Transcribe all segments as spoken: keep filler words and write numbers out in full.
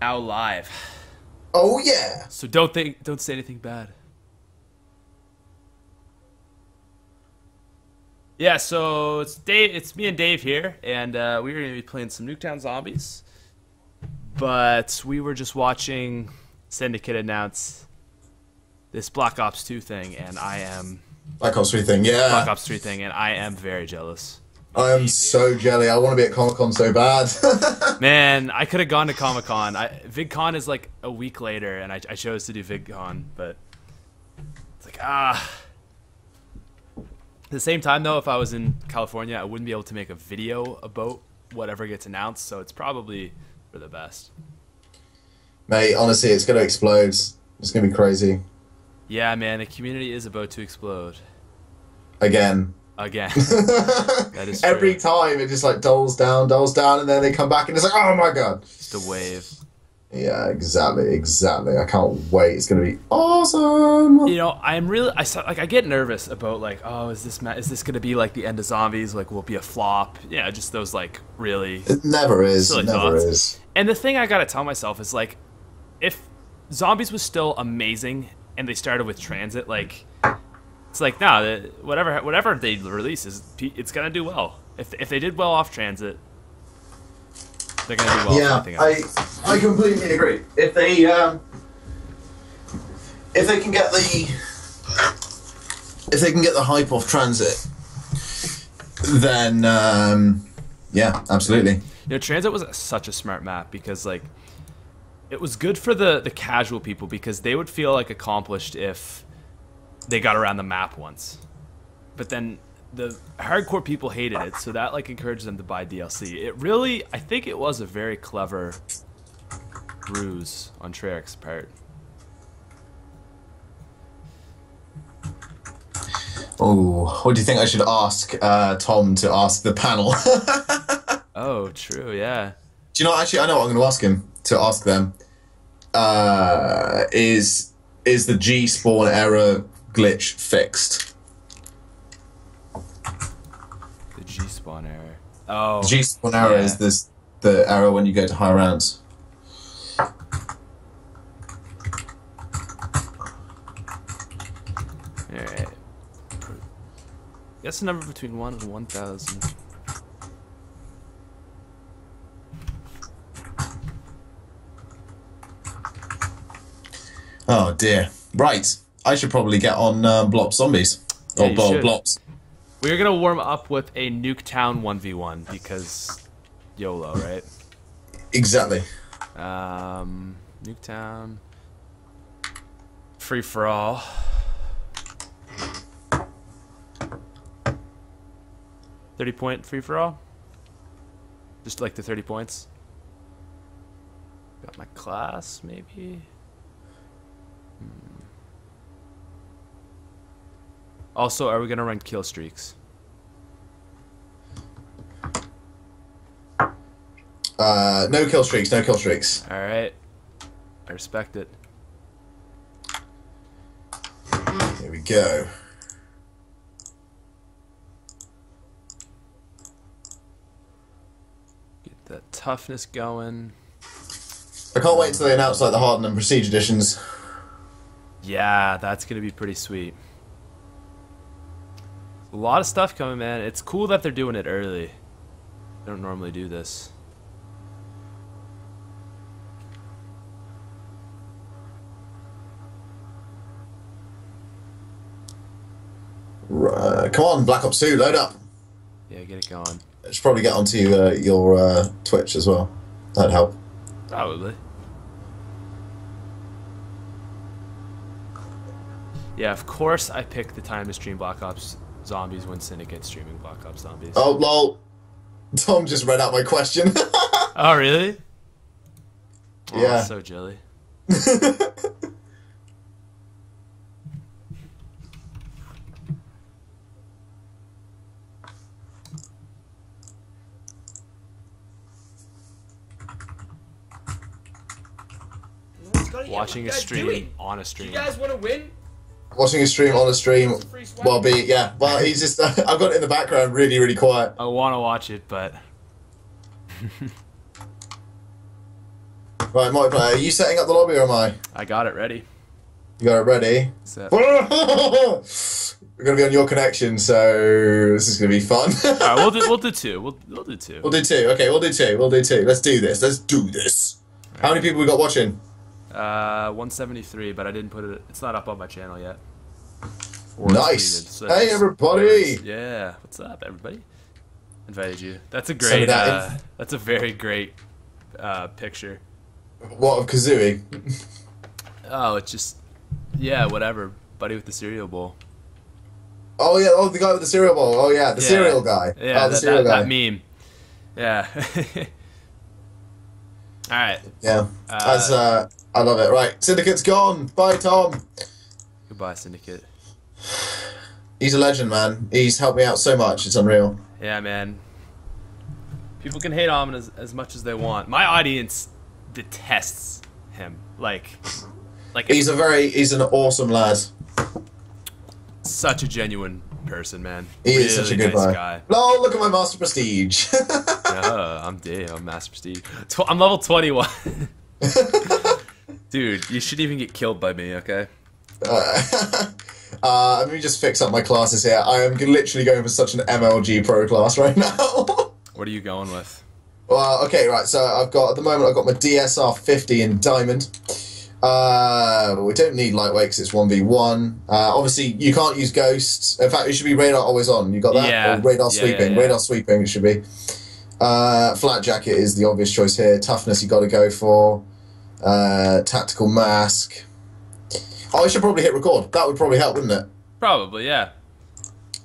Now live. Oh yeah. So don't think, don't say anything bad. Yeah, so it's Dave, it's me and Dave here, and uh, we were gonna be playing some Nuketown Zombies, but we were just watching Syndicate announce this Black Ops two thing, and I am Black Ops three thing, yeah. Black Ops three thing, and I am very jealous. I am so jelly. I want to be at Comic-Con so bad. Man, I could have gone to Comic-Con. I, VidCon is like a week later, and I, I chose to do VidCon, but it's like, ah. At the same time, though, if I was in California, I wouldn't be able to make a video about whatever gets announced, so it's probably for the best. Mate, honestly, it's going to explode. It's going to be crazy. Yeah, man, the community is about to explode. Again. Again. That is every true. Time it just like doles down, doles down, and then they come back and it's like, oh my god. Just a wave. Yeah, exactly, exactly. I can't wait. It's gonna be awesome. You know, I'm really, I like, I get nervous about like, oh, is this is this gonna be like the end of Zombies? Like, will it be a flop? Yeah, just those like really. It never is. It never thoughts. Is. And the thing I gotta tell myself is like, if Zombies was still amazing and they started with Transit, like. It's like, no, nah, whatever whatever they release, is, it's going to do well. If, if they did well off Transit, they're going to do well yeah, off else. I, I completely agree. If they um, if they can get the if they can get the hype off Transit, then um, yeah, absolutely. You know, Transit was such a smart map because like it was good for the the casual people because they would feel like accomplished if they got around the map once, but then the hardcore people hated it, so that like encouraged them to buy D L C. It really, I think it was a very clever ruse on Treyarch's part. Oh, what do you think I should ask uh, Tom to ask the panel? Oh, true, yeah. Do you know, actually, I know what I'm going to ask him, to ask them, uh, is, is the G-Spawn era glitch fixed? The G-Spawn error. Oh. The G-Spawn yeah. error is this the error when you go to high rounds. Alright. That's the number between one and one thousand. Oh dear. Right. I should probably get on uh, Blops Zombies. Or yeah, Blops. We're going to warm up with a Nuketown one v one because YOLO, right? Exactly. Um, Nuketown. Free for all. thirty point free for all? Just like the thirty points? Got my class, maybe? Hmm. Also, are we gonna run kill streaks? Uh, no kill streaks, no kill streaks. All right, I respect it. There we go. Get that toughness going. I can't wait till they announce like the Hardened and Prestige editions. Yeah, that's gonna be pretty sweet. A lot of stuff coming, man. It's cool that they're doing it early. They don't normally do this. Uh, come on, Black Ops two, load up. Yeah, get it going. I should probably get onto uh, your uh, Twitch as well. That'd help. Probably. Yeah, of course I picked the time to stream Black Ops Zombies when Syndicate streaming Black Ops Zombies. Oh, lol. Tom just read out my question. Oh, really? Oh, yeah. So jelly. Watching a stream doing? on a stream. Do you guys want to win? Watching a stream on a stream while be yeah, well he's just uh, I've got it in the background, really, really quiet. I want to watch it, but Right, multiplayer. Are you setting up the lobby or am I? I got it ready. You got it ready? Set. We're going to be on your connection, so this is going to be fun. All right, we'll do, we'll do two. We'll, we'll do two. We'll do two. Okay, we'll do two. We'll do two. Let's do this. Let's do this. Right. How many people we got watching? Uh, one seventy-three, but I didn't put it... It's not up on my channel yet. Or nice. So hey, everybody. Yeah. What's up, everybody? Invited you. That's a great... That uh, that's a very great uh, picture. What, of Kazooie? Oh, it's just... Yeah, whatever. Buddy with the cereal bowl. Oh, yeah. Oh, the guy with the cereal bowl. Oh, yeah. The yeah. cereal guy. Yeah, oh, the that, cereal that, guy. That meme. Yeah. All right. Yeah. Uh, As, uh, I love it. Right. Syndicate's gone. Bye, Tom. Goodbye, Syndicate. He's a legend, man. He's helped me out so much. It's unreal. Yeah, man. People can hate on him as, as much as they want. My audience detests him. Like... Like he's a very, he's an awesome lad. Such a genuine person, man. He really is such a good nice guy. No, look at my Master Prestige. Oh, I'm damn, I'm Master Prestige. I'm level twenty-one. Dude, you shouldn't even get killed by me, okay? Uh, uh, let me just fix up my classes here. I am literally going for such an M L G pro class right now. What are you going with? Well, okay, right. So I've got, at the moment, I've got my D S R fifty in Diamond. Uh, we don't need lightweight because it's one v one. Uh, obviously, you can't use ghosts. In fact, it should be radar always on. You got that? Yeah. Or radar yeah, sweeping. Yeah, yeah. Radar sweeping, it should be. Uh, flat jacket is the obvious choice here. Toughness, you got to go for. Uh, tactical mask. Oh, I should probably hit record. That would probably help, wouldn't it? Probably, yeah.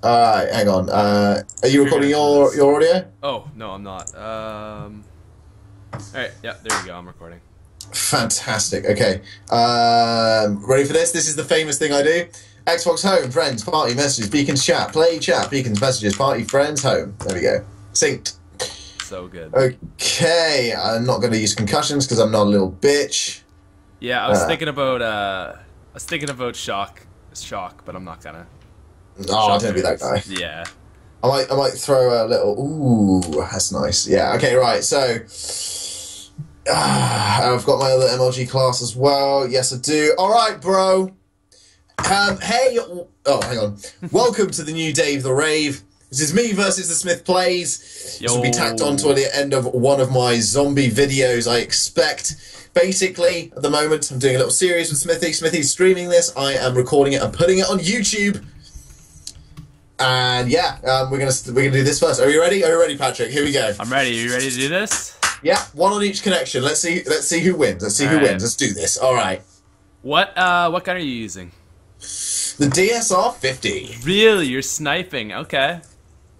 Alright, uh, hang on. Uh, are you recording your, your audio? Oh, no, I'm not. Um... Alright, yeah, there you go. I'm recording. Fantastic. Okay. Um, ready for this? This is the famous thing I do. Xbox home, friends, party, messages, beacons, chat, play, chat, beacons, messages, party, friends, home. There we go. Synced. So good. Okay. I'm not going to use concussions because I'm not a little bitch. Yeah, I was uh, thinking about, uh, I was thinking about shock, shock, but I'm not going to. Oh, don't be that guy. Yeah. I might, I might throw a little, ooh, that's nice. Yeah. Okay. Right. So... Uh, I've got my other M L G class as well. Yes, I do. All right, bro. Um, hey. Oh, hang on. Welcome to the new Dave the Rave. This is me versus the Smith Plays. Yo. This will be tacked on to the end of one of my zombie videos, I expect. Basically, at the moment, I'm doing a little series with Smithy. Smithy's streaming this. I am recording it and putting it on YouTube. And yeah, um, we're gonna we're gonna do this first. Are you ready? Are you ready, Patrick? Here we go. I'm ready. Are you ready to do this? Yeah, one on each connection. Let's see. Let's see who wins. Let's see who wins. Let's do this. All right. What uh, what gun are you using? The D S R fifty. Really, you're sniping? Okay.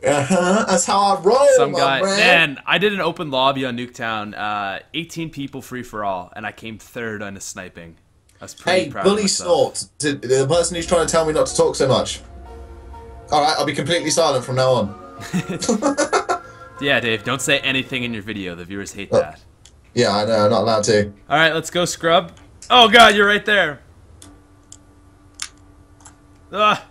Uh huh. That's how I roll. Some guy. Man, I did an open lobby on Nuketown. Uh, eighteen people free for all, and I came third on a sniping. I was pretty proud of myself. Hey, Bully Snort, the person who's trying to tell me not to talk so much. All right, I'll be completely silent from now on. Yeah, Dave, don't say anything in your video. The viewers hate that. Yeah, I know. I'm not allowed to. All right, let's go, Scrub. Oh, God, you're right there. Ah.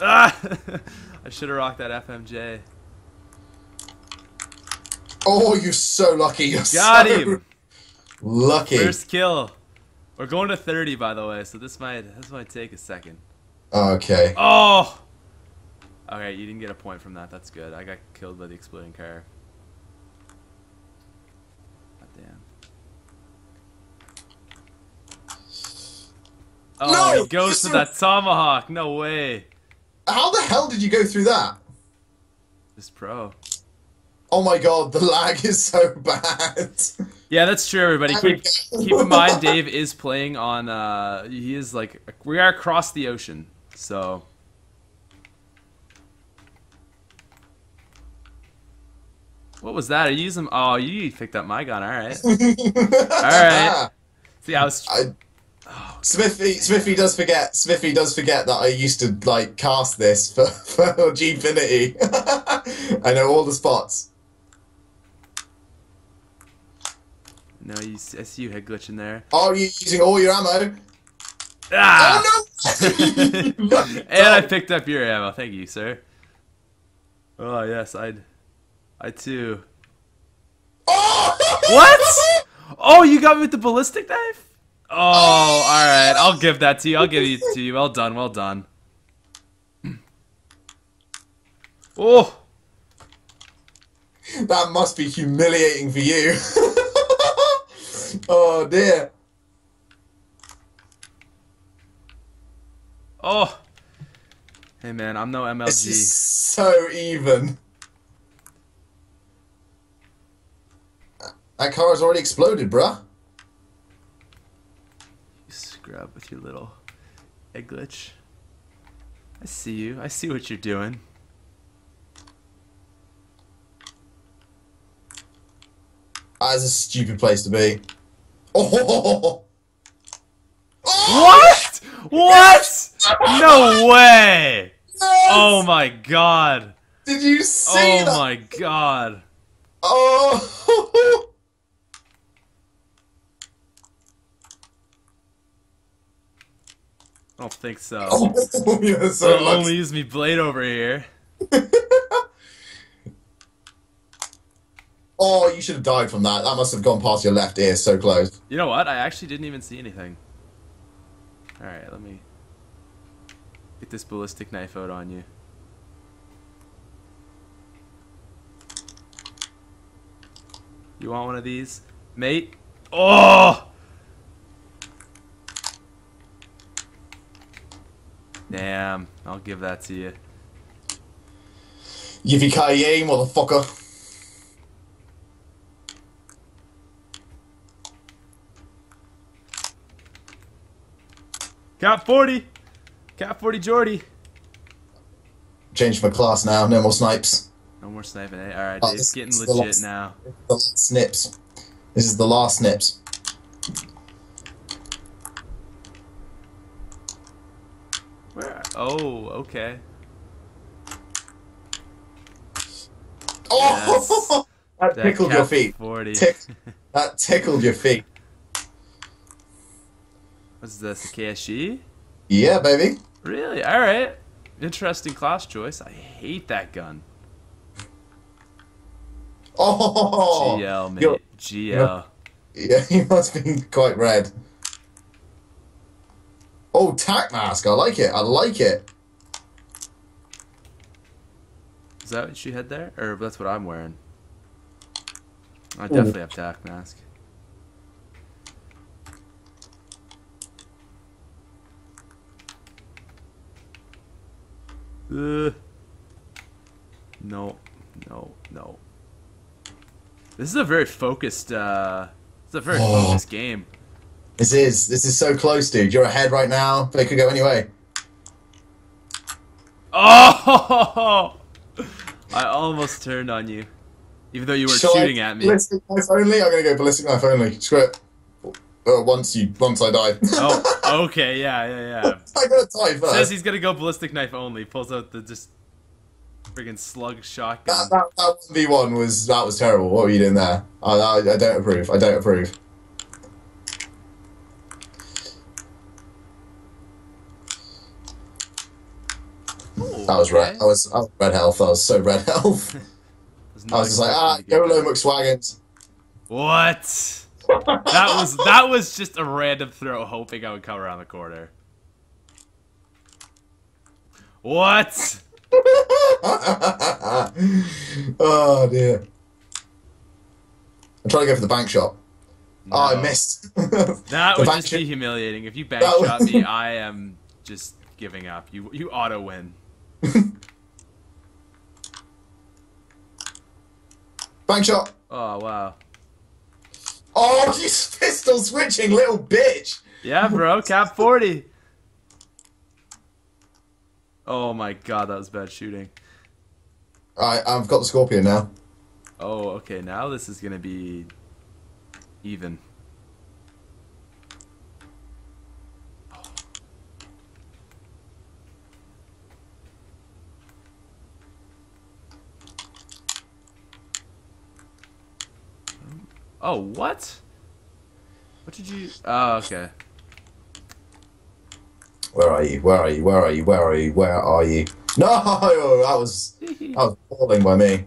Ah. I should have rocked that F M J. Oh, you're so lucky. You're Got so him. Lucky. First kill. We're going to thirty, by the way, so this might this might take a second. Okay. Oh. Okay, you didn't get a point from that. That's good. I got killed by the exploding car. God damn. Oh, no! He goes to that tomahawk. No way. How the hell did you go through that? This pro. Oh my god, the lag is so bad. Yeah, that's true, everybody. Keep, keep in mind, Dave is playing on, uh, he is like, we are across the ocean, so. What was that? Are you using, oh, you picked up my gun, alright. Alright. See, I was. I, oh, Smithy, Smithy does forget, Smithy does forget that I used to, like, cast this for, for G-finity. I know all the spots. No, you, I see you head glitching there. Oh, you're using all your ammo. Ah! Oh, no! And I picked up your ammo. Thank you, sir. Oh yes, I, I too. Oh! What? Oh, you got me with the ballistic knife? Oh, all right. I'll give that to you. I'll give it to you. Well done. Well done. Oh. That must be humiliating for you. Oh dear. Oh. Hey man, I'm no M L G. This is so even. That car has already exploded, bruh. You scrub with your little egg glitch. I see you. I see what you're doing. That is a stupid place to be. Oh! What? What? No way! Yes! Oh my god! Did you see oh that? Oh my god! Oh! I don't think so. Oh, yeah, so They'll only use me blade over here. Oh, you should have died from that. That must have gone past your left ear. So close. You know what? I actually didn't even see anything. All right, let me. Get this ballistic knife out on you. You want one of these, mate? Oh! Damn, I'll give that to you. Yippee-ki-yay, motherfucker. Got forty. Cat forty Jordy. Changed my class now. No more snipes. No more sniping. Eh? All right, oh, it's getting legit last, now. The snips. This is the last snips. Where? Oh, okay. Oh, yes. that, that tickled your feet. forty. Tick, that tickled your feet. What's this? The K S G? Yeah, baby. Really? All right. Interesting class choice. I hate that gun. Oh, G L, mate. You're, G L. You're, yeah, you must be quite red. Oh, tac mask. I like it. I like it. Is that what you had there, or that's what I'm wearing? I definitely Ooh. have tac mask. Uh, no, no, no. This is a very focused, uh, it's a very oh. focused game. This is, this is so close, dude. You're ahead right now. They could go anyway. Oh! I almost turned on you. Even though you were Shall shooting I, at me. Ballistic knife only? I'm going to go ballistic knife only. Screw it. Uh, once you, once I die. Oh, okay, yeah, yeah, yeah. I gotta die first. Says he's gonna go ballistic knife only. Pulls out the just friggin' slug shotgun. That that one v one was that was terrible. What were you doing there? I, I I don't approve. I don't approve. Ooh, that was okay. red. I was I was red health. I was so red health. I was just like ah, YOLO McSwaggins. What? That was that was just a random throw, hoping I would come around the corner. What? Oh dear! I'm trying to go for the bank shot. No. Oh, I missed. That would just be humiliating. If you bank that shot me, I am just giving up. You you auto win. Bank shot. Oh wow. Oh, she's pistol switching, little bitch! Yeah, bro, cap forty. Oh my god, that was bad shooting. Alright, I've got the scorpion now. Oh, okay, now this is gonna be even. Oh, what? What did you... Oh, okay. Where are you? Where are you? Where are you? Where are you? Where are you? No! That was... That was appalling by me.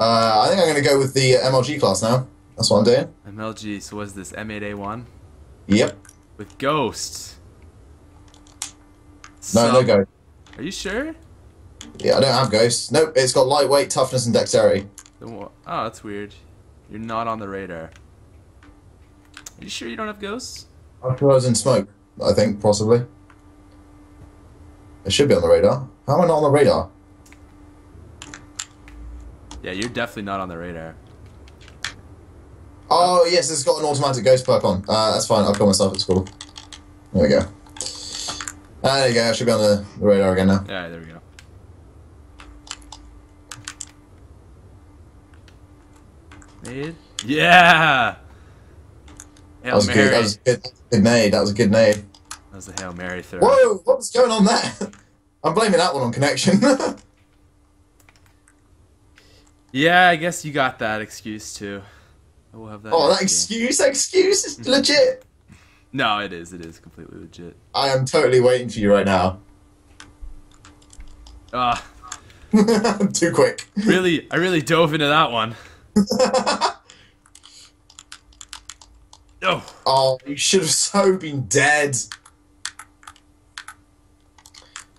Uh, I think I'm going to go with the M L G class now. That's what I'm doing. M L G, so was this M eight A one? Yep. With ghosts. No, no ghosts. Are you sure? Yeah, I don't have ghosts. Nope, it's got lightweight, toughness, and dexterity. Oh, that's weird. You're not on the radar. Are you sure you don't have ghosts? After I was in smoke, I think, possibly. It should be on the radar. How am I not on the radar? Yeah, you're definitely not on the radar. Oh, yes, it's got an automatic ghost perk on. Uh, that's fine, I've got myself at school. There we go. Ah, there you go, I should be on the, the radar again now. Yeah, there we go. Nade? Yeah! Hail that Mary. Good, that was a good, good nade, that was a good nade. That was the Hail Mary throw. Whoa, what's going on there? I'm blaming that one on connection. Yeah, I guess you got that excuse too. I will have that. Oh, that excuse, that excuse is legit. No, it is. It is completely legit. I am totally waiting for you right now. Ah, uh, too quick. Really, I really dove into that one. Oh. Oh, you should have so been dead.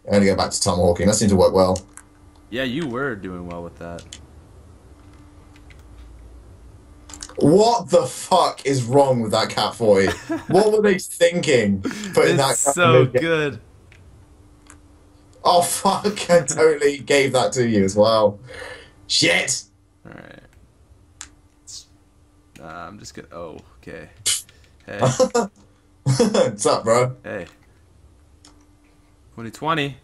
I'm gonna go back to Tom Hawking. That seemed to work well. Yeah, you were doing well with that. What the fuck is wrong with that Cat Void? What were they thinking? Putting it's that so good. Oh fuck! I totally gave that to you as well. Shit. All right. Uh, I'm just gonna. Oh, okay. Hey. What's up, bro? Hey. twenty twenty.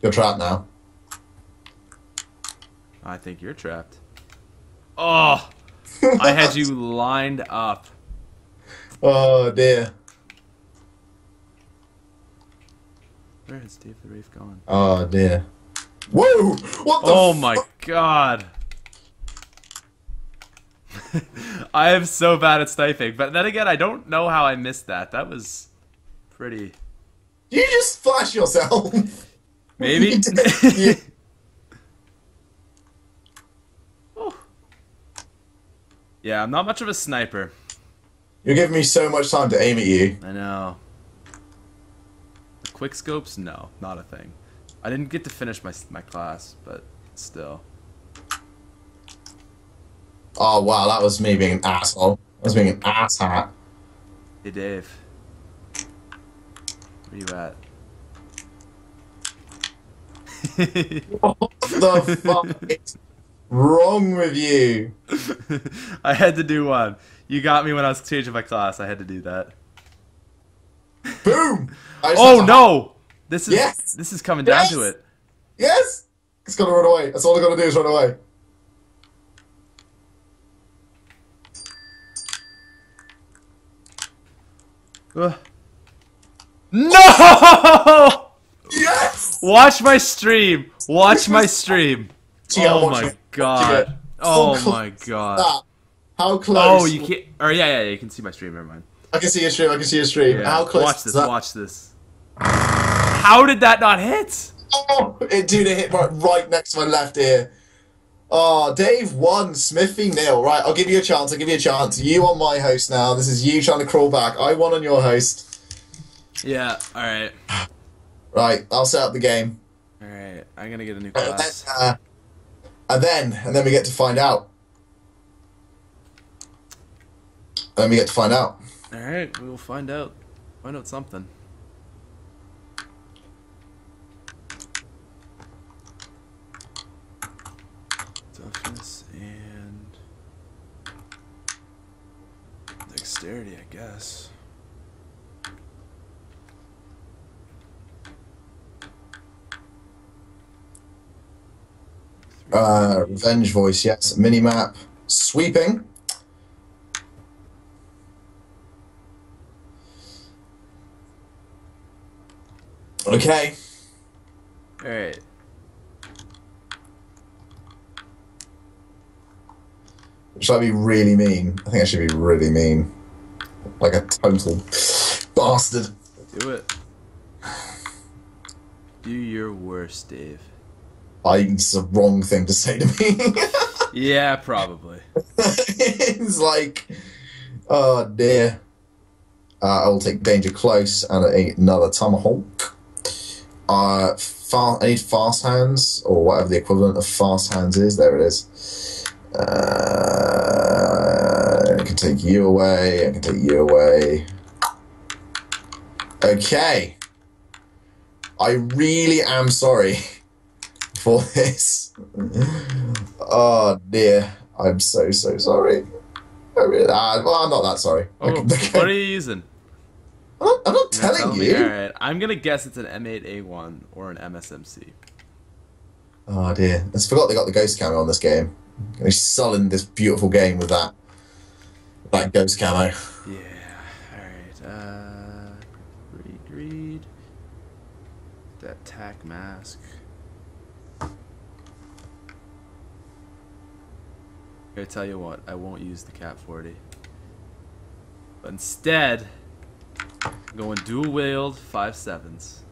You're trapped now. I think you're trapped. Oh, I had you lined up. Oh dear. Where has Dave the Rave gone? Oh dear. Whoa! What the? Oh my god. I am so bad at sniping, but then again, I don't know how I missed that. That was pretty. You just flash yourself. Maybe. You Yeah, I'm not much of a sniper. You're giving me so much time to aim at you. I know. The quick scopes? No, not a thing. I didn't get to finish my my class, but still. Oh wow, that was me being an asshole. That was being an asshat. Hey Dave, where you at? What the fuck? Wrong with you. I had to do one. You got me when I was changing my class. I had to do that. Boom! Oh no! This is yes. This is coming yes. down to it. Yes! It's gotta run away. That's all I gotta do is run away. Uh. No! Yes! Watch my stream. Watch my stream. Gee, oh my it. God! Oh How my God! That? How close? Oh, you can't. Or yeah, yeah, yeah, you can see my stream. Never mind. I can see your stream. I can see your stream. Yeah. How close? Watch this. That? Watch this. How did that not hit? Oh, it dude, it hit right, right next to my left ear. Oh, Dave won. Smithy nil. Right, I'll give you a chance. I'll give you a chance. You on my host now. This is you trying to crawl back. I won on your host. Yeah. All right. Right. I'll set up the game. All right. I'm gonna get a new class. Uh, And then, and then we get to find out. Then we get to find out. All right, we will find out. Find out something. Toughness and dexterity, I guess. Uh, revenge voice, yes. Minimap. Sweeping. Okay. Alright. Should I be really mean? I think I should be really mean. Like a total bastard. Do it. Do your worst, Dave. It's the wrong thing to say to me. Yeah, probably. It's like, oh dear. Uh, I will take danger close and another tomahawk. Uh, far, I need fast hands, or whatever the equivalent of fast hands is. There it is. Uh, I can take you away. I can take you away. Okay. I really am sorry for this. Oh dear. I'm so, so sorry. I really, uh, well, I'm not that sorry. Oh, okay. What are you using? I'm not, I'm not telling tell you. All right. I'm going to guess it's an M eight A one or an M S M C. Oh dear. I forgot they got the ghost camo on this game. They sullied this beautiful game with that. That ghost camo. Yeah. All right. Uh, read, read. That tac mask. I tell you what, I won't use the cat forty. But instead, I'm going dual wield five sevens.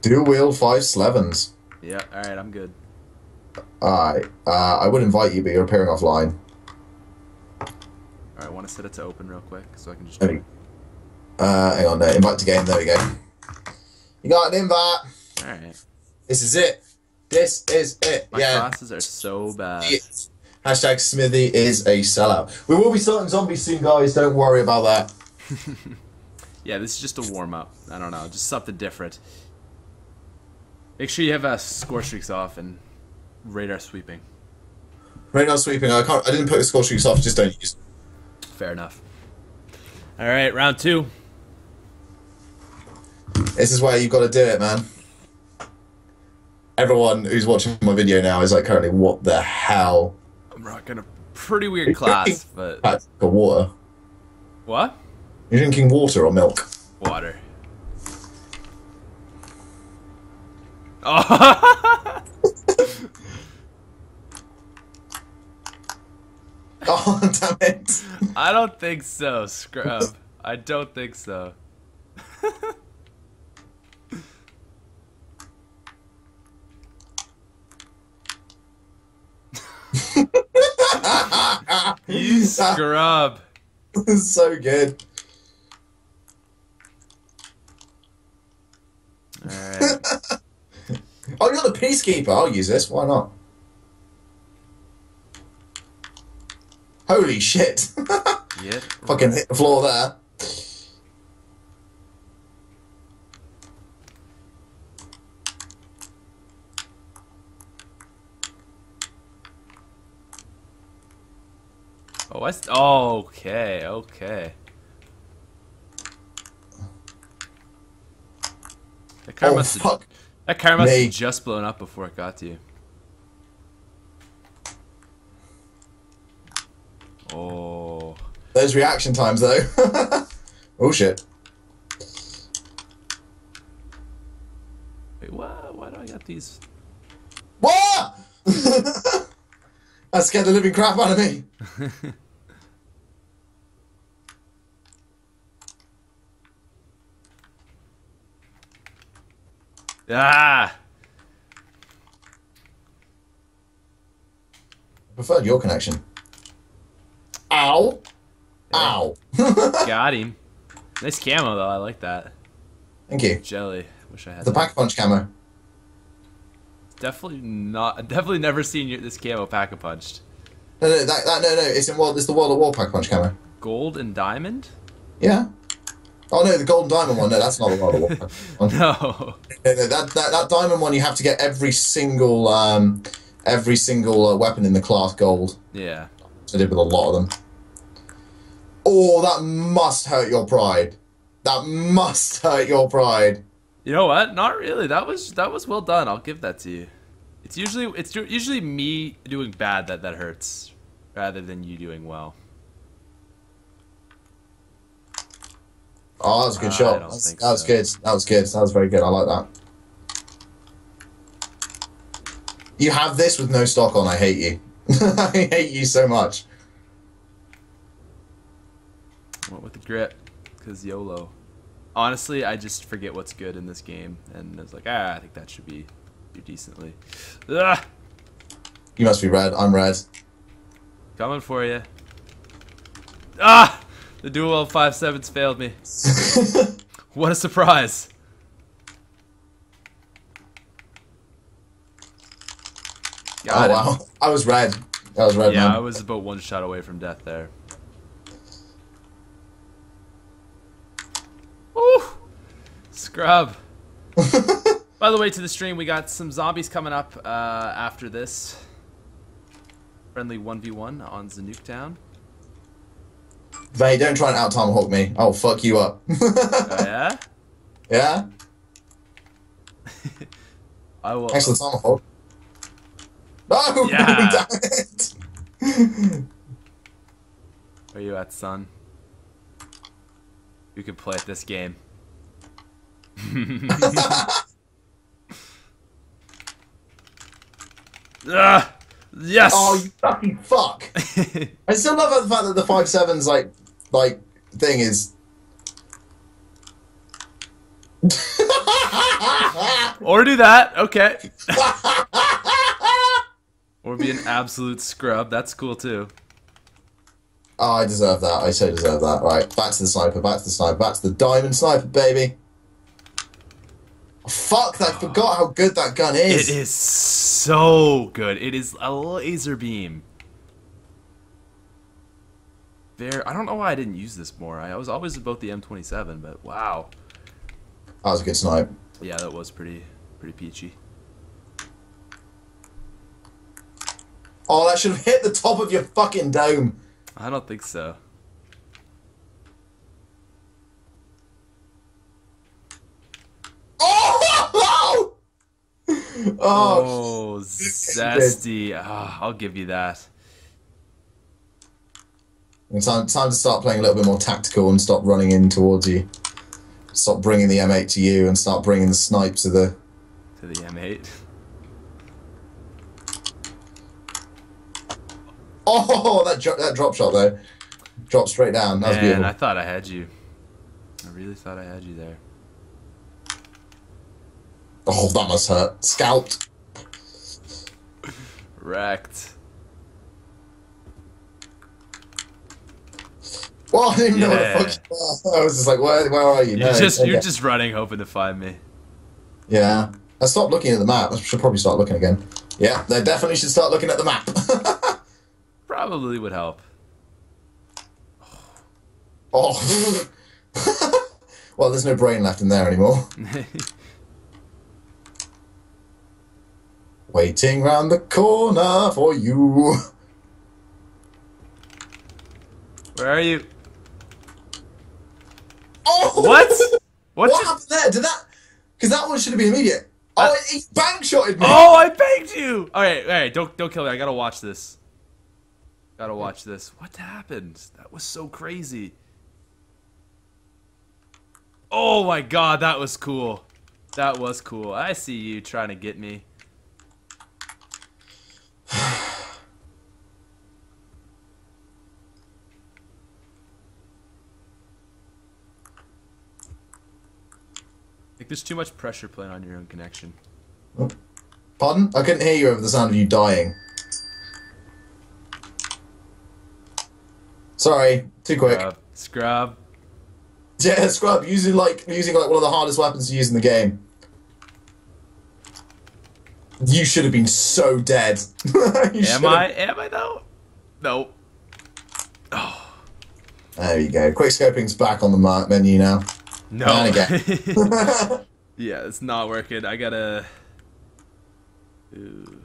Dual wield five sevens. Yeah, alright, I'm good. Alright, uh, I would invite you, but you're appearing offline. Alright, I want to set it to open real quick so I can just. Okay. Uh, hang on, no, invite to game, there we go. You got an invite! Alright. This is it! This is it! My yeah. classes are so bad. It's Hashtag Smithy is a sellout. We will be starting zombies soon, guys. Don't worry about that. Yeah, this is just a warm-up. I don't know. Just something different. Make sure you have uh, score streaks off and radar sweeping. Radar sweeping. I can't. I didn't put the score streaks off. Just don't use them. Fair enough. All right, round two. This is where you've got to do it, man. Everyone who's watching my video now is like, currently, what the hell? I'm rocking a pretty weird class, but... The water. What? You're drinking water or milk? Water. Oh! Oh, damn it. I don't think so, Scrub. I don't think so. You scrub. It's so good. All right. Oh, you're the Peacekeeper. I'll use this. Why not? Holy shit. Yeah. Fucking hit the floor there. Oh, I st oh, okay, okay. That car oh, must have that car must have just blown up before it got to you. Oh. Those reaction times, though. Oh shit. Wait, what? Why do I got these? What? That scared the living crap out of me. Ah! I preferred your connection. Ow! Yeah. Ow! Got him. Nice camo though, I like that. Thank you. Jelly. Wish I had the pack-a-punch camo. Definitely not. Definitely never seen your, this camo pack-a-punched. No, no, that, that, no, no. It's in world. It's the World of War pack-a-punch camo. Gold and diamond. Yeah. Oh no, the gold and diamond one. No, that's not the World of War pack-a-punch. No. No, no that, that that diamond one. You have to get every single um, every single uh, weapon in the class gold. Yeah. I did with a lot of them. Oh, that must hurt your pride. That must hurt your pride. You know what? Not really. That was that was well done. I'll give that to you. It's usually it's usually me doing bad that that hurts, rather than you doing well. Oh, that was a good uh, shot. That was, that was so. good. That was good. That was very good. I like that. You have this with no stock on. I hate you. I hate you so much. I went with the grip, 'cause YOLO. honestly, I just forget what's good in this game, and I was like, ah, I think that should be do decently. Ugh. You must be red. I'm red. Coming for you. Ah, the dual five sevens failed me. What a surprise! Got oh him. Wow, I was red. I was red. Yeah, man. I was about one shot away from death there. Ooh, scrub. By the way, to the stream, we got some zombies coming up uh, after this. Friendly one v one on Zanuktown. Vay, don't try and out-tomahawk me. I'll fuck you up. Oh, yeah? Yeah? I will. Thanks for the tomahawk. No! Yeah. Damn it! Where are you at, son? You can play at this game. Ah, yes! Oh, you fucking fuck! I still love the fact that the five seven's like, like thing is. Or do that, okay. Or be an absolute scrub. That's cool too. Oh, I deserve that. I so deserve that. Right, back to the sniper. Back to the sniper. Back to the diamond sniper, baby. Fuck! I forgot how good that gun is. It is so good. It is a laser beam. There. I don't know why I didn't use this more. I was always about the M twenty-seven, but wow. That was a good snipe. Yeah, that was pretty, pretty peachy. Oh, that should have hit the top of your fucking dome. I don't think so. Oh! Oh, zesty. Oh, I'll give you that. It's time, time to start playing a little bit more tactical and stop running in towards you. Stop bringing the M eight to you and start bringing the snipe to the... To the M eight? Oh, that, that drop shot, though. Dropped straight down. That was Man, beautiful. I thought I had you. I really thought I had you there. Oh, that must hurt. Scalped. Wrecked. Well, I didn't even yeah. know where the fuck you were. I was just like, where, where are you? You're, no, just, okay. you're just running, hoping to find me. Yeah. I stopped looking at the map. I should probably start looking again. Yeah, they definitely should start looking at the map. Probably would help. Oh. Well, there's no brain left in there anymore. Waiting round the corner for you. Where are you? Oh! What? What, what happened there? Did that? Because that one should have been immediate. Uh, oh, he bank shotted me. Oh, I banged you. All right, all right. Don't don't kill me. I gotta watch this. Gotta watch this. What happened? That was so crazy. Oh my god, that was cool. That was cool. I see you trying to get me. I think there's too much pressure playing on your own connection. Pardon? I couldn't hear you over the sound of you dying. Sorry, too quick. Scrub. Scrub. Yeah, scrub. Using like using like one of the hardest weapons to use in the game. You should have been so dead. Am I? Am I though? No. Oh. There you go. Quick scoping's back on the mark menu now. No. And again. Yeah, it's not working. I gotta. Ooh.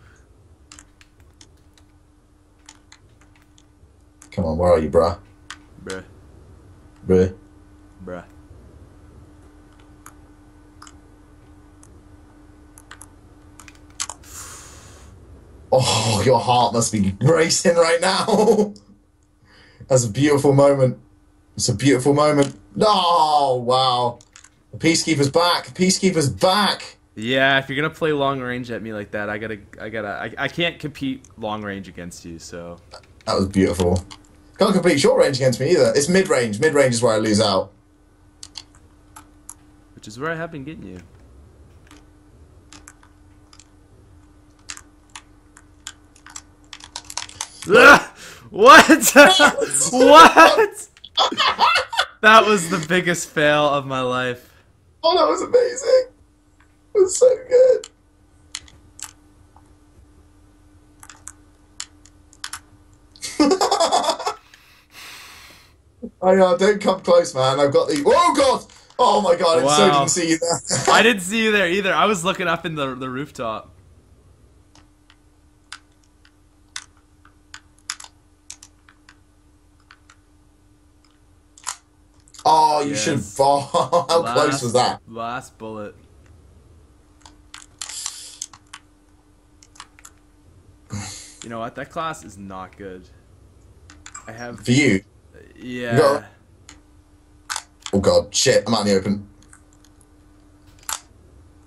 Come on, where are you, bruh? Bruh. Bruh. Bruh. Oh, your heart must be racing right now. That's a beautiful moment. It's a beautiful moment. Oh, wow. The Peacekeeper's back. The Peacekeeper's back. Yeah, if you're gonna play long range at me like that, I gotta, I gotta, I, I can't compete long range against you. So. That was beautiful. Can't complete short range against me either. It's mid range. Mid range is where I lose out. which is where I have been getting you. What? What? That was the biggest fail of my life. Oh, that was amazing. It was so good. I know, don't come close, man. I've got the... Oh, God! Oh, my God, I wow. so didn't see you there. I didn't see you there either. I was looking up in the, the rooftop. Oh, you yes. should fall. How last, close was that? Last bullet. You know what? That class is not good. I have... View. Yeah. Got... Oh, God. Shit. I'm out in the open.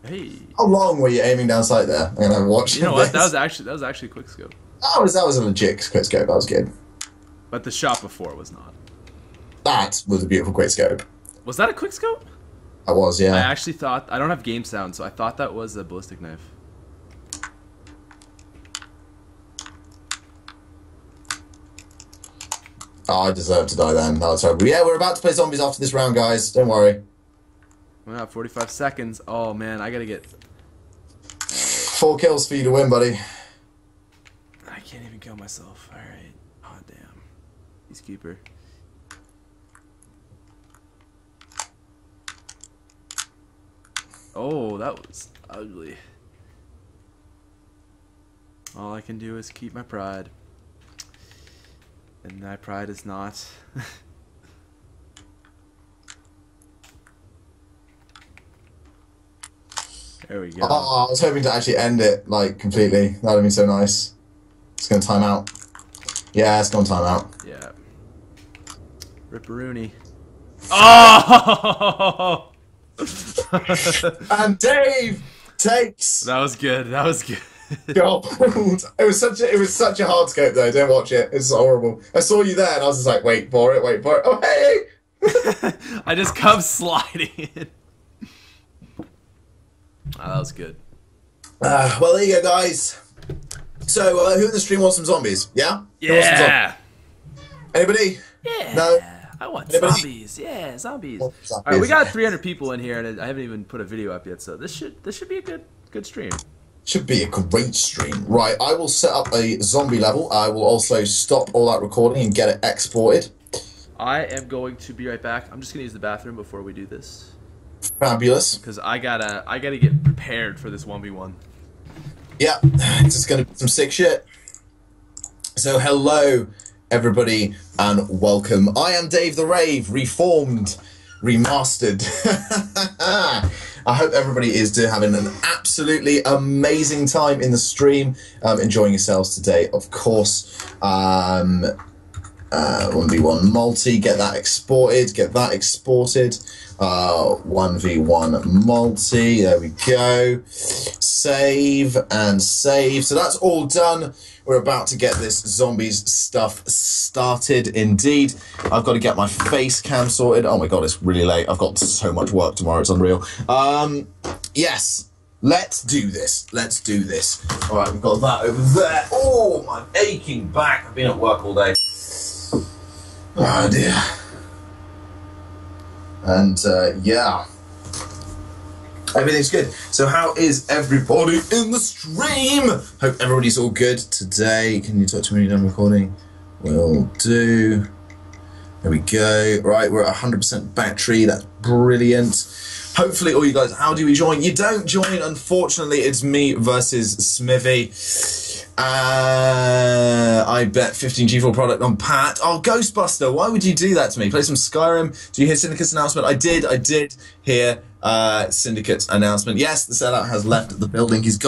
Hey. How long were you aiming down sight there? I'm going to watch. You know what? This. That was actually that was actually a quick scope. That was, that was a legit quick scope. That was good. But the shot before was not. That was a beautiful quick scope. Was that a quick scope? That was, yeah. I actually thought... I don't have game sound, so I thought that was a ballistic knife. Oh, I deserve to die then. That was horrible. Yeah, we're about to play zombies after this round, guys. Don't worry. Wow, forty-five seconds. Oh, man, I gotta get... Four kills for you to win, buddy. I can't even kill myself. All right. Oh, damn. Peacekeeper. Oh, that was ugly. All I can do is keep my pride. And my pride is not. There we go. Oh, I was hoping to actually end it, like, completely. That would have been so nice. It's going to time out. Yeah, it's going to time out. Yeah. Ripperoonie. Oh! And Dave takes. That was good. That was good. God, it was such a it was such a hard scope though. Don't watch it. It's horrible. I saw you there and I was just like, wait for it, wait for it. Oh hey! I just come sliding in. Oh, that was good. Uh, well, there you go, guys. So, uh, who in the stream wants some zombies? Yeah. Yeah. Zombies? Anybody? Yeah. No. I want Anybody? zombies. Yeah, zombies. All right, we got three hundred people in here, and I haven't even put a video up yet. So this should this should be a good good stream. Should be a great stream. Right, I will set up a zombie level. I will also stop all that recording and get it exported. I am going to be right back. I'm just gonna use the bathroom before we do this. Fabulous. Because I gotta I gotta get prepared for this one v one. Yeah, it's just gonna be some sick shit. So hello, everybody, and welcome. I am Dave the Rave, reformed, remastered. I hope everybody is having an absolutely amazing time in the stream, um, enjoying yourselves today, of course. Um, uh, one v one multi, get that exported, get that exported. Uh, one v one multi, there we go. Save and save. So that's all done. We're about to get this zombies stuff started indeed. I've got to get my face cam sorted. Oh my God, it's really late. I've got so much work tomorrow, it's unreal. Um, yes, let's do this. Let's do this. All right, we've got that over there. Oh, my aching back. I've been at work all day. Oh dear. And uh, yeah, everything's good. So how is everybody in the stream? Hope everybody's all good today. Can you talk to me when you're done recording? Will do. There we go. Right, we're at one hundred percent battery. That's brilliant. Hopefully all you guys, how do we join? You don't join, unfortunately. It's me versus Smithy. Uh, I bet fifteen G four product on Pat. Oh, Ghostbuster, why would you do that to me? Play some Skyrim. Do you hear Syndicate's announcement? I did, I did hear uh, Syndicate's announcement. Yes, the sellout has left the building. He's gone.